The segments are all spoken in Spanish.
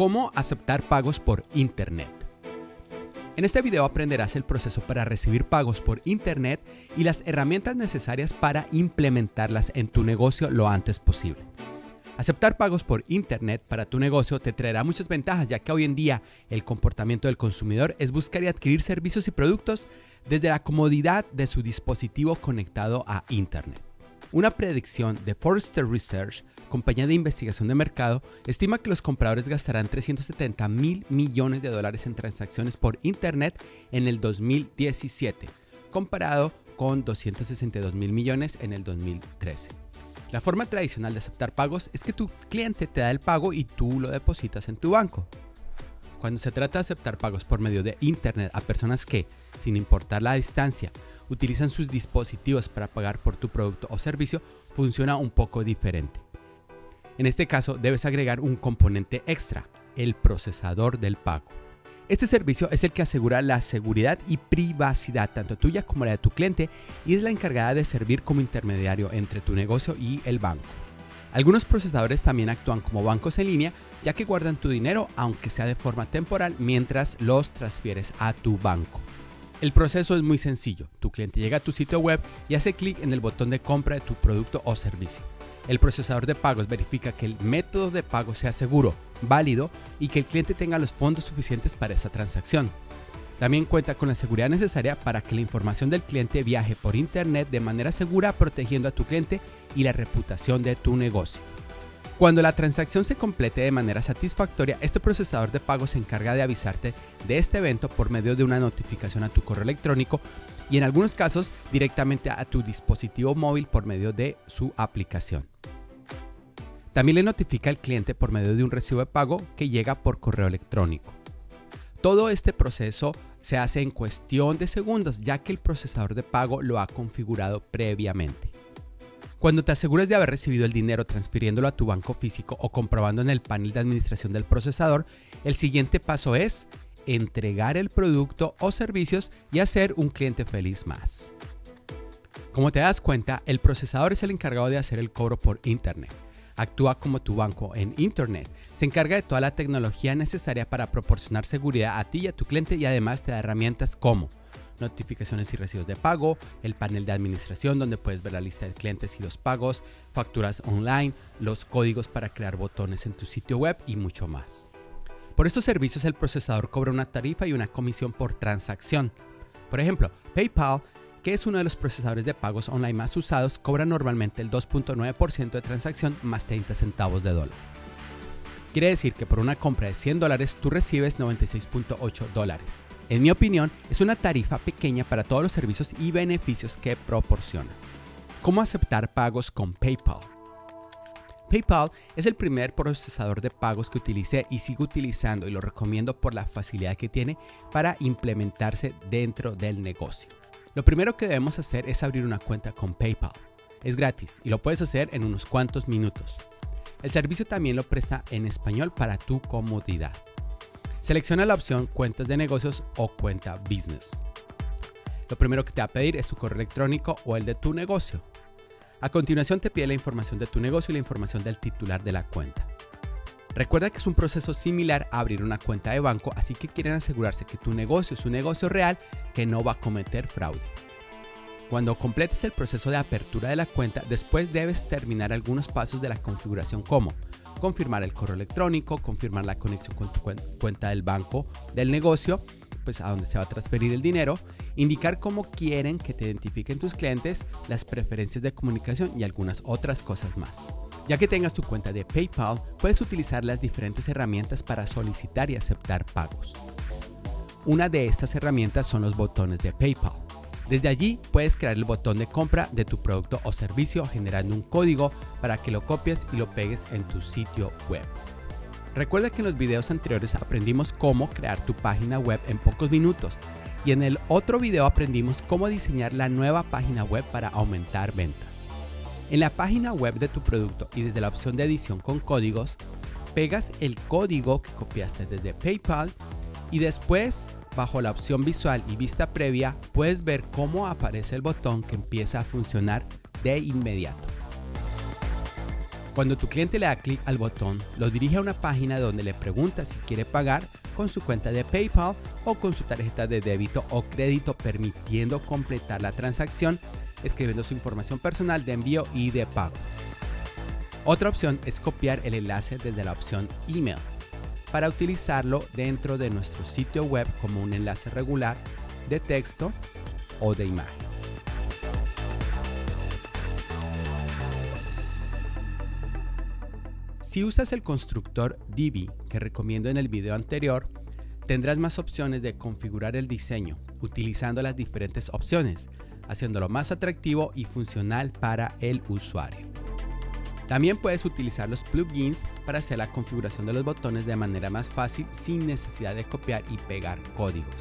¿Cómo aceptar pagos por Internet? En este video aprenderás el proceso para recibir pagos por Internet y las herramientas necesarias para implementarlas en tu negocio lo antes posible. Aceptar pagos por Internet para tu negocio te traerá muchas ventajas, ya que hoy en día el comportamiento del consumidor es buscar y adquirir servicios y productos desde la comodidad de su dispositivo conectado a Internet. Una predicción de Forrester Research, compañía de investigación de mercado, estima que los compradores gastarán $370 mil millones en transacciones por Internet en el 2017, comparado con $262 mil millones en el 2013. La forma tradicional de aceptar pagos es que tu cliente te da el pago y tú lo depositas en tu banco. Cuando se trata de aceptar pagos por medio de Internet a personas que, sin importar la distancia, utilizan sus dispositivos para pagar por tu producto o servicio, funciona un poco diferente. En este caso, debes agregar un componente extra, el procesador del pago. Este servicio es el que asegura la seguridad y privacidad tanto tuya como la de tu cliente y es la encargada de servir como intermediario entre tu negocio y el banco. Algunos procesadores también actúan como bancos en línea, ya que guardan tu dinero, aunque sea de forma temporal, mientras los transfieres a tu banco. El proceso es muy sencillo. Tu cliente llega a tu sitio web y hace clic en el botón de compra de tu producto o servicio. El procesador de pagos verifica que el método de pago sea seguro, válido y que el cliente tenga los fondos suficientes para esa transacción. También cuenta con la seguridad necesaria para que la información del cliente viaje por Internet de manera segura, protegiendo a tu cliente y la reputación de tu negocio. Cuando la transacción se complete de manera satisfactoria, este procesador de pago se encarga de avisarte de este evento por medio de una notificación a tu correo electrónico y en algunos casos directamente a tu dispositivo móvil por medio de su aplicación. También le notifica al cliente por medio de un recibo de pago que llega por correo electrónico. Todo este proceso se hace en cuestión de segundos, ya que el procesador de pago lo ha configurado previamente. Cuando te aseguras de haber recibido el dinero transfiriéndolo a tu banco físico o comprobando en el panel de administración del procesador, el siguiente paso es entregar el producto o servicios y hacer un cliente feliz más. Como te das cuenta, el procesador es el encargado de hacer el cobro por Internet. Actúa como tu banco en Internet, se encarga de toda la tecnología necesaria para proporcionar seguridad a ti y a tu cliente y además te da herramientas como notificaciones y recibos de pago, el panel de administración donde puedes ver la lista de clientes y los pagos, facturas online, los códigos para crear botones en tu sitio web y mucho más. Por estos servicios el procesador cobra una tarifa y una comisión por transacción. Por ejemplo, PayPal, que es uno de los procesadores de pagos online más usados, cobra normalmente el 2.9% de transacción más 30 centavos de dólar. Quiere decir que por una compra de $100 tú recibes $96.8. En mi opinión, es una tarifa pequeña para todos los servicios y beneficios que proporciona. ¿Cómo aceptar pagos con PayPal? PayPal es el primer procesador de pagos que utilicé y sigo utilizando y lo recomiendo por la facilidad que tiene para implementarse dentro del negocio. Lo primero que debemos hacer es abrir una cuenta con PayPal. Es gratis y lo puedes hacer en unos cuantos minutos. El servicio también lo presta en español para tu comodidad. Selecciona la opción Cuentas de Negocios o Cuenta Business. Lo primero que te va a pedir es tu correo electrónico o el de tu negocio. A continuación te pide la información de tu negocio y la información del titular de la cuenta. Recuerda que es un proceso similar a abrir una cuenta de banco, así que quieren asegurarse que tu negocio es un negocio real que no va a cometer fraude. Cuando completes el proceso de apertura de la cuenta, después debes terminar algunos pasos de la configuración como confirmar el correo electrónico, confirmar la conexión con tu cuenta del banco del negocio, pues a donde se va a transferir el dinero, indicar cómo quieren que te identifiquen tus clientes, las preferencias de comunicación y algunas otras cosas más. Ya que tengas tu cuenta de PayPal, puedes utilizar las diferentes herramientas para solicitar y aceptar pagos. Una de estas herramientas son los botones de PayPal. Desde allí puedes crear el botón de compra de tu producto o servicio generando un código para que lo copies y lo pegues en tu sitio web. Recuerda que en los videos anteriores aprendimos cómo crear tu página web en pocos minutos y en el otro video aprendimos cómo diseñar la nueva página web para aumentar ventas. En la página web de tu producto y desde la opción de edición con códigos, pegas el código que copiaste desde PayPal y después, bajo la opción visual y vista previa, puedes ver cómo aparece el botón que empieza a funcionar de inmediato. Cuando tu cliente le da clic al botón, lo dirige a una página donde le pregunta si quiere pagar con su cuenta de PayPal o con su tarjeta de débito o crédito, permitiendo completar la transacción escribiendo su información personal de envío y de pago. Otra opción es copiar el enlace desde la opción email para utilizarlo dentro de nuestro sitio web como un enlace regular de texto o de imagen. Si usas el constructor Divi que recomiendo en el video anterior, tendrás más opciones de configurar el diseño utilizando las diferentes opciones, haciéndolo más atractivo y funcional para el usuario. También puedes utilizar los plugins para hacer la configuración de los botones de manera más fácil sin necesidad de copiar y pegar códigos.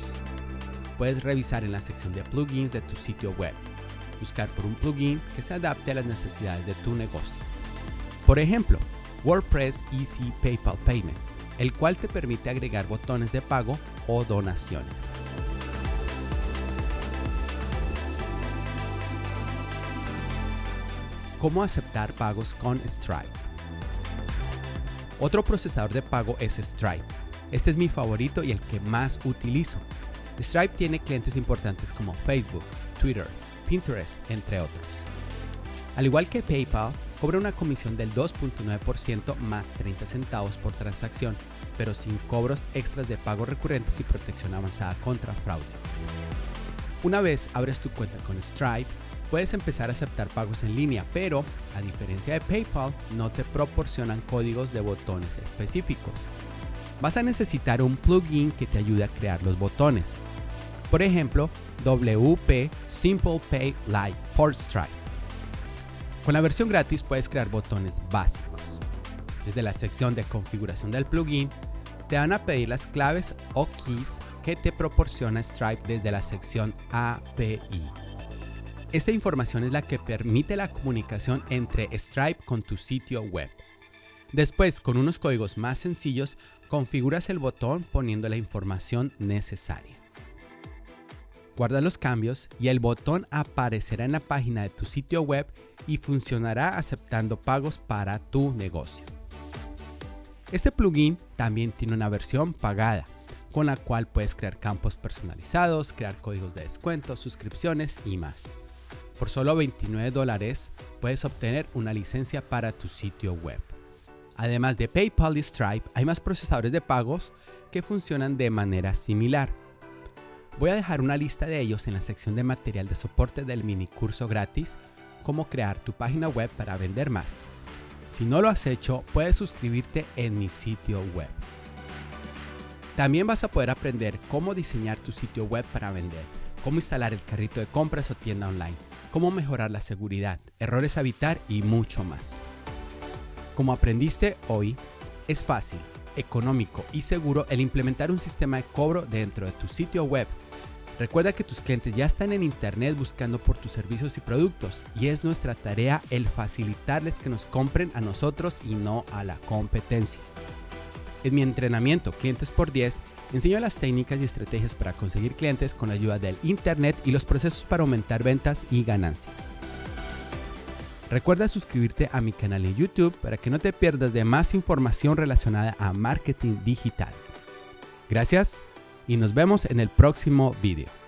Puedes revisar en la sección de plugins de tu sitio web, buscar por un plugin que se adapte a las necesidades de tu negocio. Por ejemplo, WordPress Easy PayPal Payment, el cual te permite agregar botones de pago o donaciones. ¿Cómo aceptar pagos con Stripe? Otro procesador de pago es Stripe. Este es mi favorito y el que más utilizo. Stripe tiene clientes importantes como Facebook, Twitter, Pinterest, entre otros. Al igual que PayPal, cobra una comisión del 2.9% más 30 centavos por transacción, pero sin cobros extras de pagos recurrentes y protección avanzada contra fraude. Una vez abres tu cuenta con Stripe, puedes empezar a aceptar pagos en línea, pero a diferencia de PayPal, no te proporcionan códigos de botones específicos. Vas a necesitar un plugin que te ayude a crear los botones. Por ejemplo, WP Simple Pay Lite for Stripe. Con la versión gratis puedes crear botones básicos. Desde la sección de configuración del plugin, te van a pedir las claves o keys que te proporciona Stripe desde la sección API. Esta información es la que permite la comunicación entre Stripe con tu sitio web. Después, con unos códigos más sencillos, configuras el botón poniendo la información necesaria. Guarda los cambios y el botón aparecerá en la página de tu sitio web y funcionará aceptando pagos para tu negocio. Este plugin también tiene una versión pagada, con la cual puedes crear campos personalizados, crear códigos de descuento, suscripciones y más. Por solo $29 puedes obtener una licencia para tu sitio web. Además de PayPal y Stripe, hay más procesadores de pagos que funcionan de manera similar. Voy a dejar una lista de ellos en la sección de material de soporte del mini curso gratis Cómo crear tu página web para vender más. Si no lo has hecho, puedes suscribirte en mi sitio web. También vas a poder aprender cómo diseñar tu sitio web para vender, cómo instalar el carrito de compras o tienda online, cómo mejorar la seguridad, errores a evitar y mucho más. Como aprendiste hoy, es fácil, económico y seguro el implementar un sistema de cobro dentro de tu sitio web. Recuerda que tus clientes ya están en internet buscando por tus servicios y productos, y es nuestra tarea el facilitarles que nos compren a nosotros y no a la competencia. En mi entrenamiento Clientes por 10 enseño las técnicas y estrategias para conseguir clientes con la ayuda del internet y los procesos para aumentar ventas y ganancias. Recuerda suscribirte a mi canal en YouTube para que no te pierdas de más información relacionada a marketing digital. Gracias y nos vemos en el próximo video.